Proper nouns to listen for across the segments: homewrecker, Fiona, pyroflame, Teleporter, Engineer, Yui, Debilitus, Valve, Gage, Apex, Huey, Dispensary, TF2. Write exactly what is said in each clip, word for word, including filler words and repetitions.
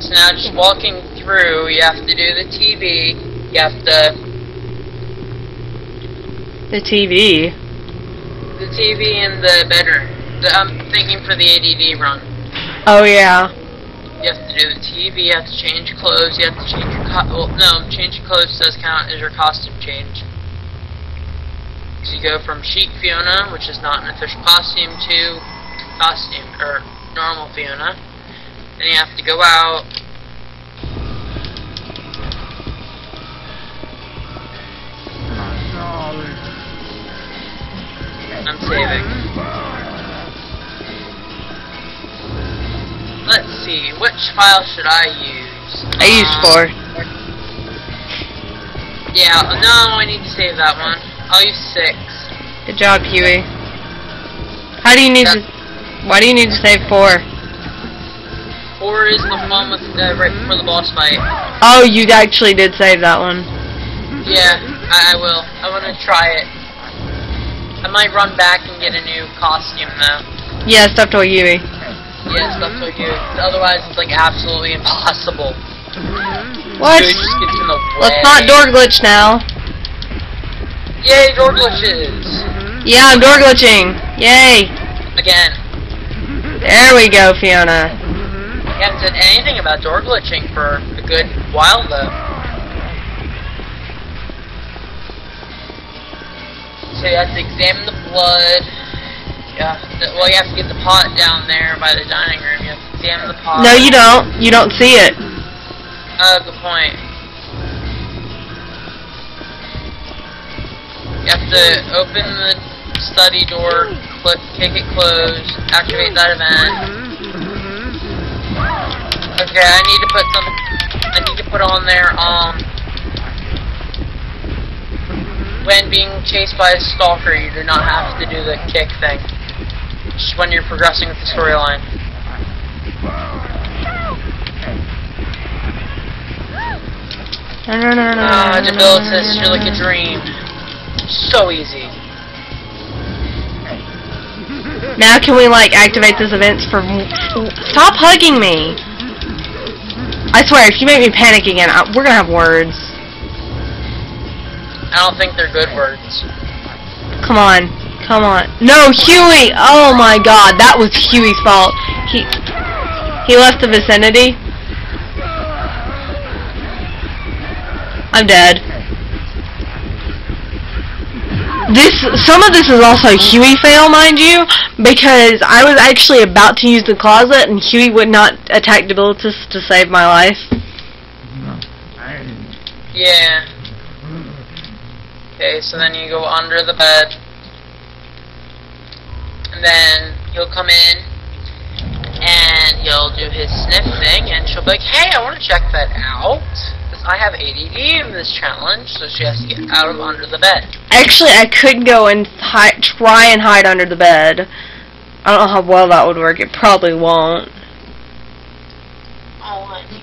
So now just walking through, you have to do the T V, you have to... The T V? The T V in the bedroom. The, I'm thinking for the A D D run. Oh yeah. You have to do the T V, you have to change clothes, you have to change your co- well, no, change your clothes does count as your costume change. So you go from Chic Fiona, which is not an official costume, to costume, or normal Fiona. Then you have to go out. I'm saving. Let's see, which file should I use? I um, use four. Yeah, no, I need to save that one. I'll use six. Good job, Huey. How do you need That's to... Why do you need to save four? Four is the one with the, right before the boss fight. Oh, you actually did save that one. Yeah, I, I will. I want to try it. I might run back and get a new costume, though. Yeah, stuff to a Yui. Yeah, stuff to a Yui. Otherwise, it's, like, absolutely impossible. What? Yui just gets in the way. Let's not door glitch now. Yay, door glitches! Yeah, I'm door glitching! Yay! Again. There we go, Fiona. You haven't said anything about door glitching for a good while, though. So you have to examine the blood. Yeah. Well, you have to get the pot down there by the dining room. You have to examine the pot. No, you don't. You don't see it. Uh, good point. You have to open the study door, click, kick it closed, activate that event. Okay, I need to put some. I need to put on there. Um, when being chased by a stalker, you do not have to do the kick thing. Just when you're progressing with the storyline. Ah, uh, Debilitus, you're like a dream. So easy. Now can we like activate these events for me? Stop hugging me! I swear, if you make me panic again, I, we're gonna have words. I don't think they're good words. Come on, come on. No, Huey! Oh my God, that was Huey's fault. He he left the vicinity. I'm dead. This, some of this is also Huey fail, mind you, because I was actually about to use the closet and Huey would not attack Debilitus to save my life. Yeah. Okay, so then you go under the bed. And then he'll come in and he'll do his sniff thing and she'll be like, hey, I want to check that out. I have A D D in this challenge, so she has to get out of under the bed. Actually, I could go and hi try and hide under the bed. I don't know how well that would work. It probably won't. Oh, I think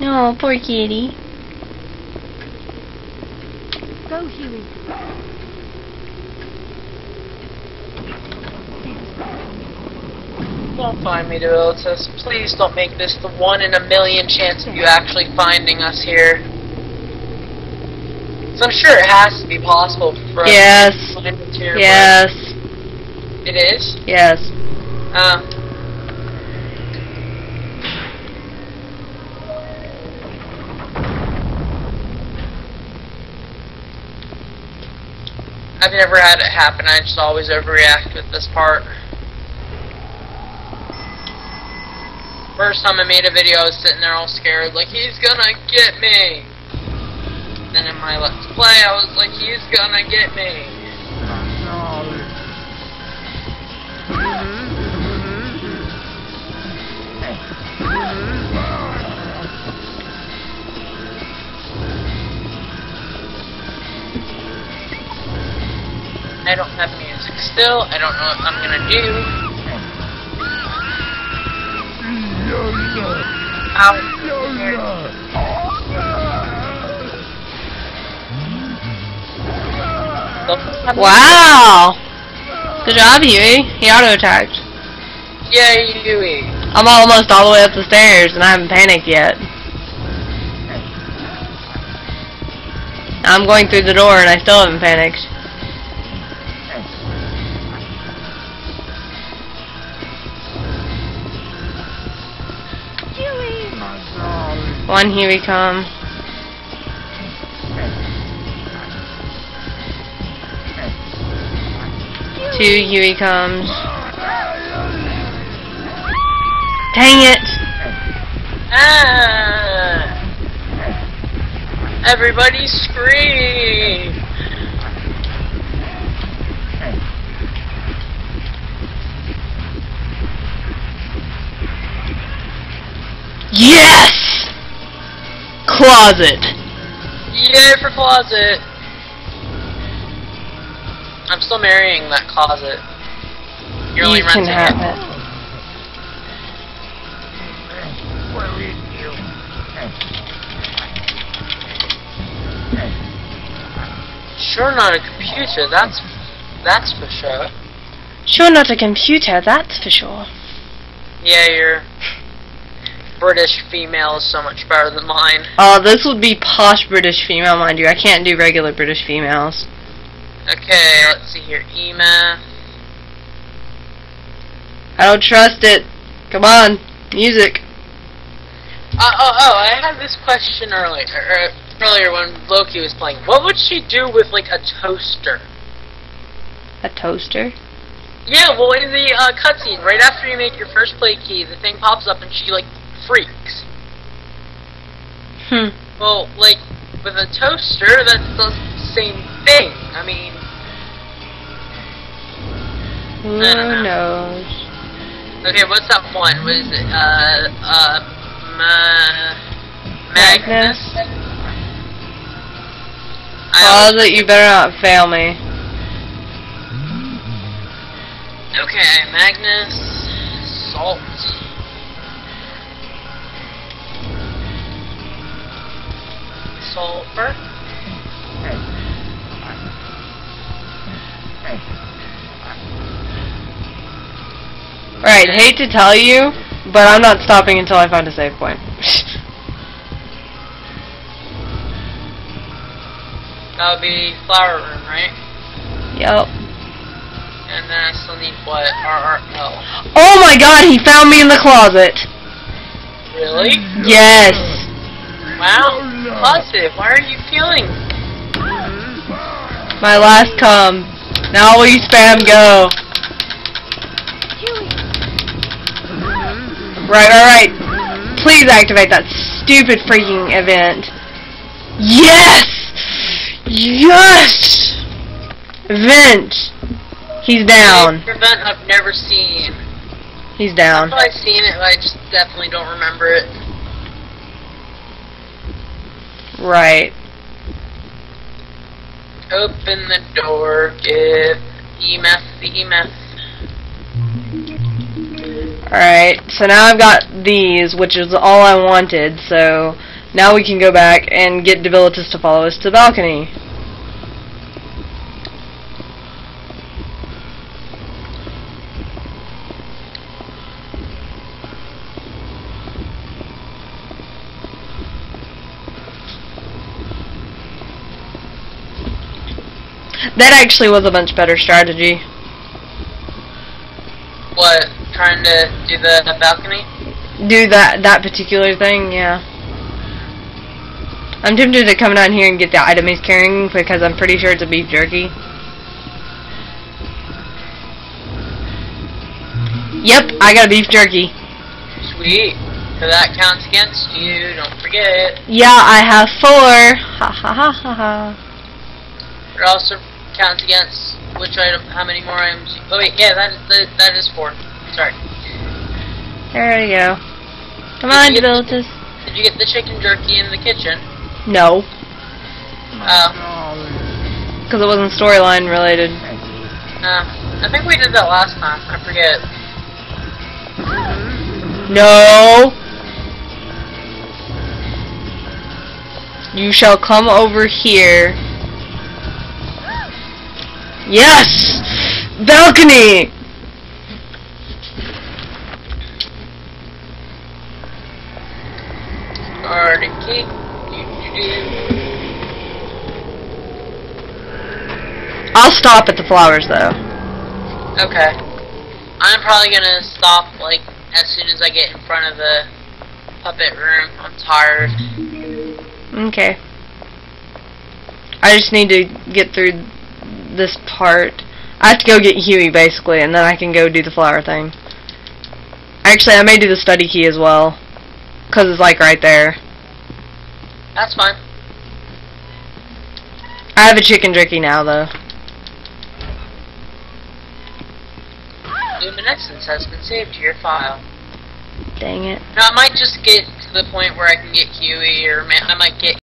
it's wrong. No, poor kitty. Go, Huey. Don't find me, Debilitus. Please don't make this the one in a million chance of you actually finding us here. So I'm sure it has to be possible for us yes. to find us here. Yes. It is? Yes. Um. I've never had it happen. I just always overreact with this part. First time I made a video, I was sitting there all scared, like, he's gonna get me! Then in my Let's Play, I was like, he's gonna get me! I don't have music still, I don't know what I'm gonna do. Ow. Wow! Good job, Yui. He auto-attacked. Yay, Huey. I'm almost all the way up the stairs, and I haven't panicked yet. I'm going through the door, and I still haven't panicked. Huey. One Huey, come. Two Huey comes. Dang it! Ah! Everybody scream! Yes! Closet! Yay for closet! I'm still marrying that closet. You're only renting it. Sure not a computer, that's that's for sure. Sure not a computer, that's for sure. Yeah, your British female is so much better than mine. Oh, uh, this would be posh British female, mind you. I can't do regular British females. Okay, let's see here. Ema. I don't trust it. Come on, music. Uh, oh, oh, I had this question earlier, er, earlier when Loki was playing. What would she do with, like, a toaster? A toaster? Yeah, well, in the uh, cutscene, right after you make your first play key, the thing pops up and she, like, freaks. Hmm. Well, like, with a toaster, that's the same thing. I mean... Who I don't know. knows? Okay, what's that one? What is it? Uh, uh, ma Magnus? Closet, you better not fail me. Okay, Magnus... Salt. Sulfur. Alright, hate to tell you, but I'm not stopping until I find a save point. That would be flower room, right? Yep. And then I still need what? R R L. Oh my god, he found me in the closet! Really? Yes! Wow! Positive. Why are you feeling? My last come. Now we spam go. Right, alright. Please activate that stupid freaking event. Yes! Yes! Event! He's down. An event I've never seen. He's down. I've seen it, but I just definitely don't remember it. Right. Open the door, give E M F the E M F. Alright, so now I've got these, which is all I wanted, so now we can go back and get Debilitus to follow us to the balcony. That actually was a much better strategy. What? Trying to do the, the balcony? Do that that particular thing, yeah. I'm tempted to come down here and get the item he's carrying because I'm pretty sure it's a beef jerky. Yep, I got a beef jerky. Sweet. So that counts against you, don't forget. Yeah, I have four. Ha ha ha ha ha. It also counts against which item, how many more items. Oh wait, yeah, that is that is four. Sorry. There we go. Come on, Debilitus. Did you get the chicken jerky in the kitchen? No. Oh. Because it wasn't storyline related. Uh, I think we did that last time. I forget. No. You shall come over here. Yes! Balcony! I'll stop at the flowers, though. Okay. I'm probably gonna stop, like, as soon as I get in front of the puppet room. I'm tired. Okay. I just need to get through this part. I have to go get Huey, basically, and then I can go do the flower thing. Actually, I may do the study key as well, because it's, like, right there. That's fine. I have a chicken jerky now, though. Luminescence has been saved to your file. Dang it. Now, I might just get to the point where I can get Huey, or I might get